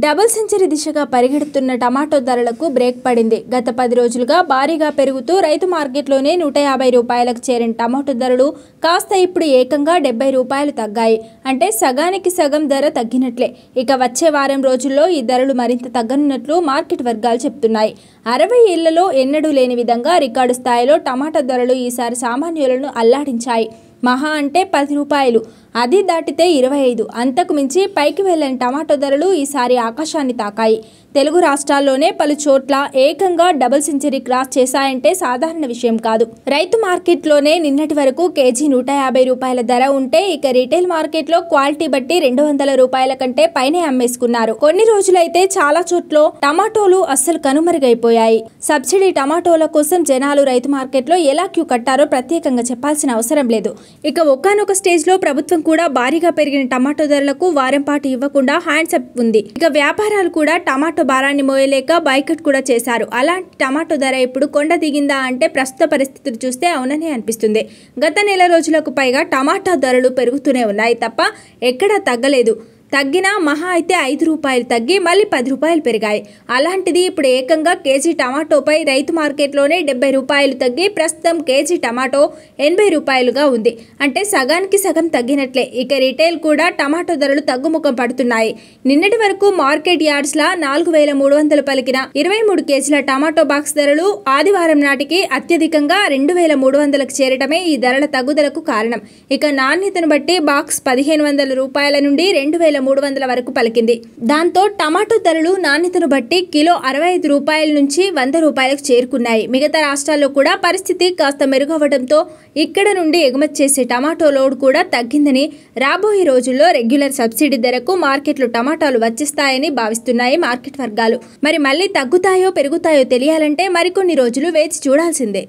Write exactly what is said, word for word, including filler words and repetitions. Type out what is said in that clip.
Double century దిశగా పరిగెడుతున్న tomato ధరలకు break పడింది। గత పది రోజులుగా భారీగా పెరుగుతూ రైతు మార్కెట్లోనే నూట యాభై రూపాయలకు చేరిన టమాటో ధరలు కాస్త ఇప్పుడు ఏకంగా డెబ్బై రూపాయలు తగ్గాయి। అంటే సగానికి సగం ధర తగ్గినట్లే। ఇక వచ్చే వారం రోజుల్లో ఈ ధరలు మరింత తగ్గనున్నట్లు మార్కెట్ వర్గాలు చెప్తున్నాయి। అరవై ఏళ్లలో ఎన్నడూ లేని విధంగా రికార్డు స్థాయిలో టమాటో ధరలు ఈసారి సామాన్యులను అల్లాడించాయి। మహా అంటే పది రూపాయలు, అది దాటితే ఇరవై ఐదు, అంతకు మించి పైకి వెళ్ళిన టమాటో ధరలు ఈసారి ఆకాశాన్ని తాకాయి। తెలుగు రాష్ట్రాల్లోనే పలు చోట్ల ఏకంగా డబుల్ సెంచరీ క్రాస్ చేశాయంటే సాధారణ విషయం కాదు। రైతు మార్కెట్లోనే నిన్నటి వరకు కేజీ నూట యాభై రూపాయల ధర ఉంటే, ఇక రీటైల్ మార్కెట్లో క్వాలిటీ బట్టి రెండు వందల రూపాయల కంటే పైనే అమ్మేసుకున్నారు। కొన్ని రోజులైతే చాలా చోట్ల టమాటోలు అస్సలు కనుమరుగైపోయాయి। సబ్సిడీ టమాటోల కోసం జనాలు రైతు మార్కెట్లో ఎలా క్యూ కట్టారో ప్రత్యేకంగా చెప్పాల్సిన అవసరం లేదు। ఇక ఒకానొక స్టేజ్ లో ప్రభుత్వం కూడా భారీగా పెరిగిన టమాటో ధరలకు వారం పాటు ఇవ్వకుండా హ్యాండ్స్ అప్ ఉంది। ఇక వ్యాపారాలు కూడా టమాటో భారాన్ని మోయలేక బైకట్ కూడా చేశారు। అలాంటి టమాటో ధర ఇప్పుడు కొండ దిగిందా అంటే ప్రస్తుత పరిస్థితులు చూస్తే అవుననే అనిపిస్తుంది। గత నెల రోజులకు పైగా టమాటా ధరలు పెరుగుతూనే ఉన్నాయి తప్ప ఎక్కడా తగ్గలేదు। తగ్గినా మహా అయితే ఐదు రూపాయలు తగ్గి మళ్ళీ పది రూపాయలు పెరిగాయి। అలాంటిది ఇప్పుడు ఏకంగా కేజీ టమాటోపై రైతు మార్కెట్లోనే డెబ్బై రూపాయలు తగ్గి ప్రస్తుతం కేజీ టమాటో ఎనభై రూపాయలుగా ఉంది। అంటే సగానికి సగం తగ్గినట్లే। ఇక రిటైల్ కూడా టమాటో ధరలు తగ్గుముఖం పడుతున్నాయి। నిన్నటి వరకు మార్కెట్ యార్డ్స్లా నాలుగు వేల మూడు వందలు పలికిన ఇరవై మూడు కేజీల టమాటో బాక్స్ ధరలు ఆదివారం నాటికి అత్యధికంగా రెండు వేల మూడు వందలకు చేరటమే ఈ ధరల తగ్గుదలకు కారణం। ఇక నాణ్యతను బట్టి బాక్స్ పదిహేను వందల రూపాయల నుండి రెండు వేల మూడు వందల వరకు పలికింది। దాంతో టమాటో ధరలు నాణ్యతను బట్టి కిలో అరవై ఐదు రూపాయల నుంచి వంద రూపాయలకు చేరుకున్నాయి। మిగతా రాష్ట్రాల్లో కూడా పరిస్థితి కాస్త మెరుగవడంతో ఇక్కడ నుండి ఎగుమతి చేసే టమాటో లోడ్ కూడా తగ్గిందని, రాబోయే రోజుల్లో రెగ్యులర్ సబ్సిడీ ధరకు మార్కెట్లో టమాటాలు వచ్చేస్తాయని భావిస్తున్నాయి మార్కెట్ వర్గాలు। మరి మళ్ళీ తగ్గుతాయో పెరుగుతాయో తెలియాలంటే మరికొన్ని రోజులు వేచి చూడాల్సిందే।